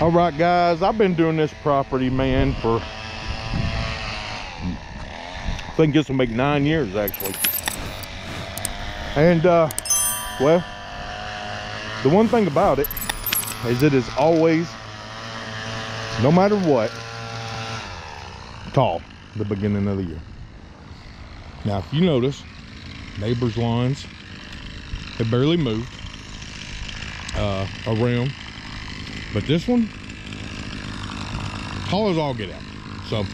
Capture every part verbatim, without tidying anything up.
All right, guys, I've been doing this property, man, for I think this will make nine years actually. And uh well, the one thing about it is it is always, no matter what, tall the beginning of the year. Now if you notice, neighbors' lawns have barely moved uh around, but this one tall as all get out. So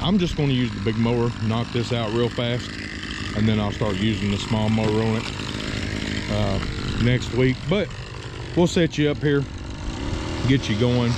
I'm just going to use the big mower, knock this out real fast, and then I'll start using the small mower on it uh, next week. But we'll set you up here, get you going.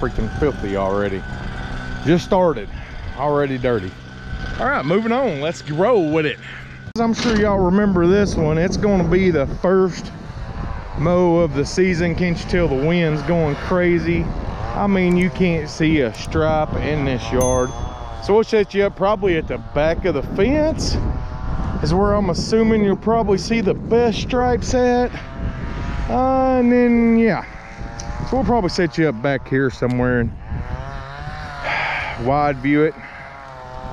Freaking filthy already. Just started, already dirty. All right, moving on, let's roll with it. I'm sure y'all remember this one. It's going to be the first mow of the season. Can't you tell the wind's going crazy? I mean, you can't see a stripe in this yard. So we'll set you up probably at the back of the fence is where I'm assuming you'll probably see the best stripes at, uh, and then yeah, so we'll probably set you up back here somewhere and wide view it.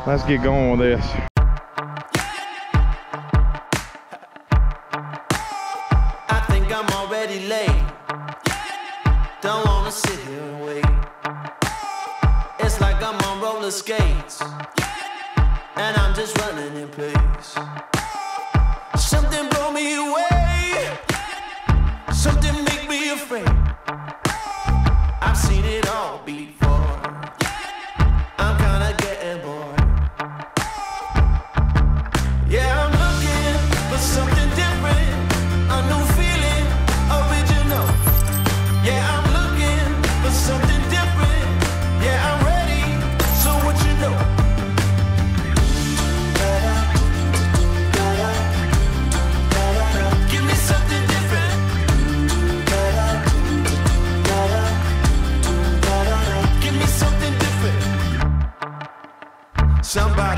Let's get going with this. I think I'm already late. Don't wanna sit here and wait. It's like I'm on roller skates and I'm just running in place. Something blow me away. Something make me afraid. I've seen it all before. I'm kinda getting bored. Yeah, I'm looking for something different, a new feeling, original. Yeah, I'm looking for something different. Yeah, I'm ready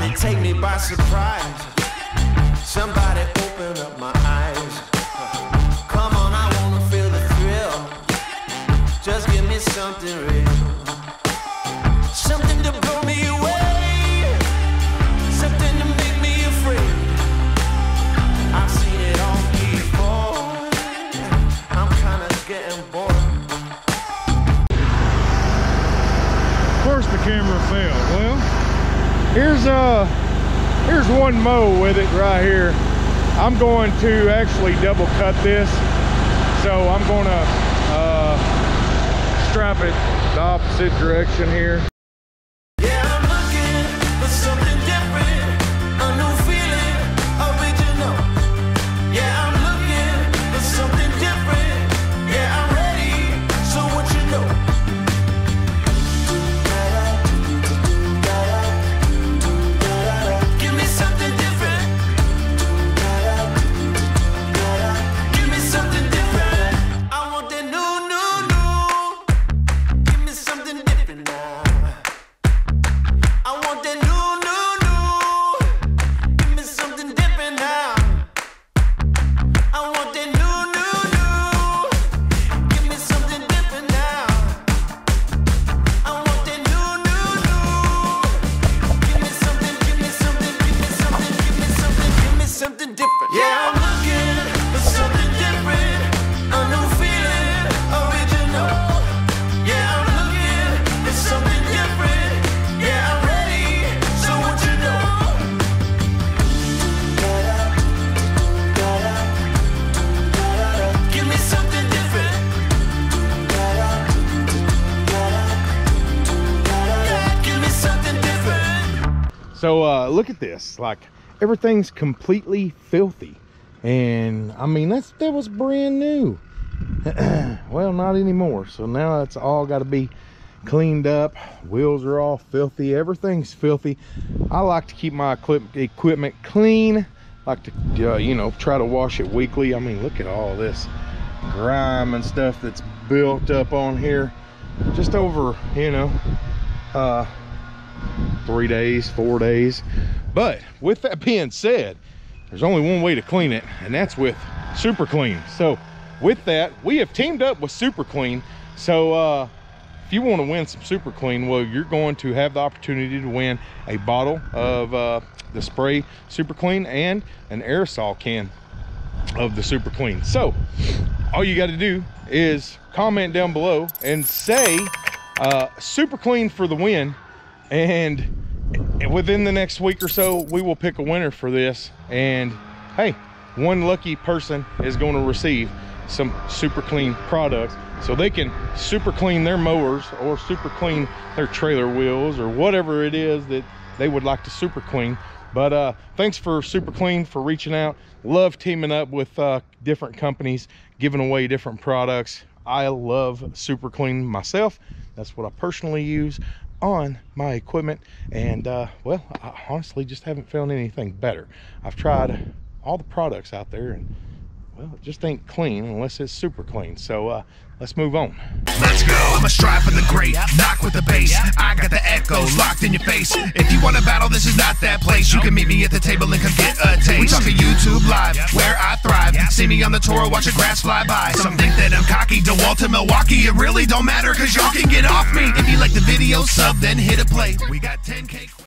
Somebody take me by surprise. Somebody open up my eyes. Come on, I wanna feel the thrill. Just give me something real. Something to blow me away. Something to make me afraid. I've seen it all before. I'm kinda getting bored. Of course the camera failed. Well, Here's uh, here's one mow with it right here. I'm going to actually double cut this. So I'm going to uh, strap it the opposite direction here. So uh, look at this, like everything's completely filthy. And I mean, that's, that was brand new. Well, not anymore. So now it's all gotta be cleaned up. Wheels are all filthy, everything's filthy. I like to keep my equipment clean. Like to, uh, you know, try to wash it weekly. I mean, look at all this grime and stuff that's built up on here. Just over, you know, uh, three days, four days. But with that being said, there's only one way to clean it, and that's with Super Clean. So with that, we have teamed up with Super Clean. So uh if you want to win some Super Clean, well, you're going to have the opportunity to win a bottle of uh the spray Super Clean and an aerosol can of the Super Clean. So all you got to do is comment down below and say uh Super Clean for the win. And within the next week or so, we will pick a winner for this. And hey, one lucky person is going to receive some Super Clean products, so they can super clean their mowers or super clean their trailer wheels or whatever it is that they would like to super clean. But uh, thanks for Super Clean for reaching out. Love teaming up with uh, different companies, giving away different products. I love Super Clean myself. That's what I personally use on my equipment, and uh well, I honestly just haven't found anything better. I've tried all the products out there, and well, it just ain't clean unless it's Super Clean. So uh let's move on. Let's go. I'ma strive for the great, knock with the bass. I got the echoes locked in your face. If you want to battle, this is not that place. You can meet me at the table and come get a taste. We talkin' YouTube Live, where I thrive. See me on the tour, watch the grass fly by. Some think that I'm cocky, DeWalt to Milwaukee. It really don't matter, cause y'all can get off me. If you like the video, sub, then hit a play. We got ten K.